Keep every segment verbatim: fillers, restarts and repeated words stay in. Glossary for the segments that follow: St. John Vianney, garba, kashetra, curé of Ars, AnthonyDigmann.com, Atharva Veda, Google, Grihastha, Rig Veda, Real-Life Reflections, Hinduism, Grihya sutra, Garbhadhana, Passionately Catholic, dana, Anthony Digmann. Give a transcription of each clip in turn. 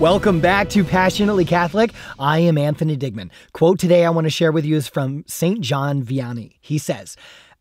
Welcome back to Passionately Catholic. I am Anthony Digmann. Quote today I want to share with you is from Saint John Vianney. He says,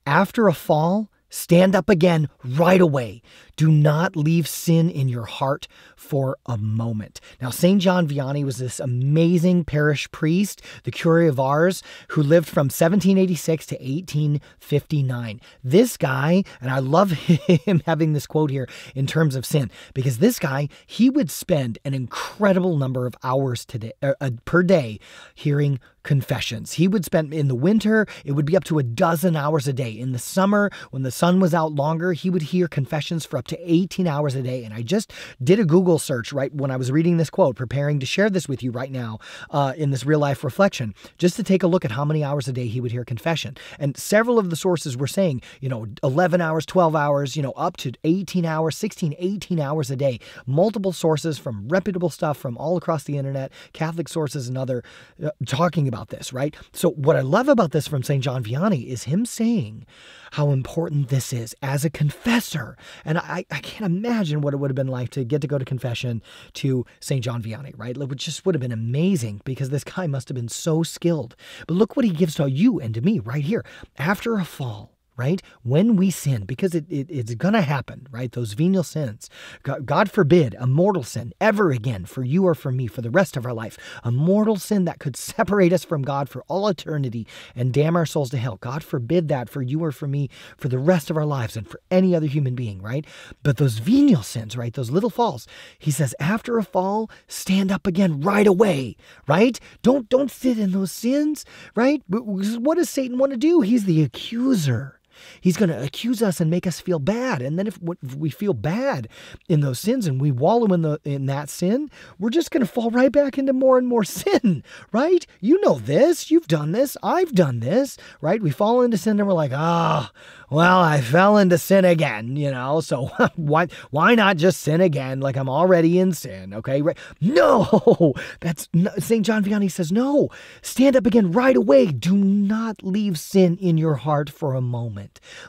"After a fall, stand up again right away. Do not leave sin in your heart for a moment." Now, Saint John Vianney was this amazing parish priest, the curé of Ars, who lived from seventeen eighty-six to eighteen fifty-nine. This guy, and I love him having this quote here in terms of sin, because this guy, he would spend an incredible number of hours today, uh, per day hearing confessions. He would spend, in the winter, it would be up to a dozen hours a day. In the summer, when the sun was out longer, he would hear confessions for up to eighteen hours a day. And I just did a Google search right when I was reading this quote, preparing to share this with you right now uh, in this real life reflection, just to take a look at how many hours a day he would hear confession. And several of the sources were saying, you know, eleven hours, twelve hours, you know, up to eighteen hours, sixteen, eighteen hours a day. Multiple sources from reputable stuff from all across the internet, Catholic sources and other uh, talking about this, right? So what I love about this from Saint John Vianney is him saying how important this This is as a confessor. And I, I can't imagine what it would have been like to get to go to confession to Saint John Vianney, right? It just would have been amazing, because this guy must have been so skilled. But look what he gives to you and to me right here. After a fall, right? When we sin, because it, it, it's going to happen, right? Those venial sins, God, God forbid, a mortal sin ever again for you or for me for the rest of our life, a mortal sin that could separate us from God for all eternity and damn our souls to hell. God forbid that for you or for me for the rest of our lives and for any other human being, right? But those venial sins, right? Those little falls, he says, after a fall, stand up again right away, right? Don't, don't sit in those sins, right? What does Satan want to do? He's the accuser. He's going to accuse us and make us feel bad. And then if we feel bad in those sins and we wallow in the in that sin, we're just going to fall right back into more and more sin, right? You know this. You've done this. I've done this, right? We fall into sin and we're like, ah, oh, well, I fell into sin again, you know, so why why not just sin again? Like, I'm already in sin, okay? Right? No, that's not, Saint John Vianney says, no, stand up again right away. Do not leave sin in your heart for a moment.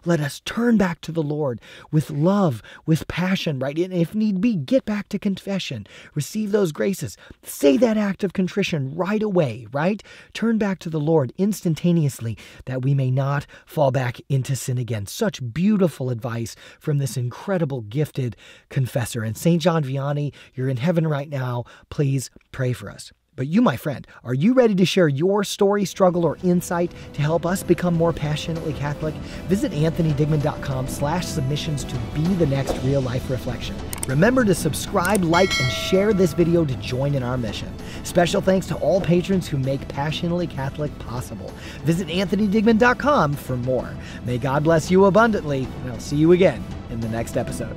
Let us turn back to the Lord with love, with passion, right? And if need be, get back to confession, receive those graces, say that act of contrition right away, right? Turn back to the Lord instantaneously, that we may not fall back into sin again. Such beautiful advice from this incredible, gifted confessor. And Saint John Vianney, you're in heaven right now. Please pray for us. But you, my friend, are you ready to share your story, struggle, or insight to help us become more passionately Catholic? Visit AnthonyDigmann.com slash submissions to be the next real life reflection. Remember to subscribe, like, and share this video to join in our mission. Special thanks to all patrons who make Passionately Catholic possible. Visit Anthony Digmann dot com for more. May God bless you abundantly, and I'll see you again in the next episode.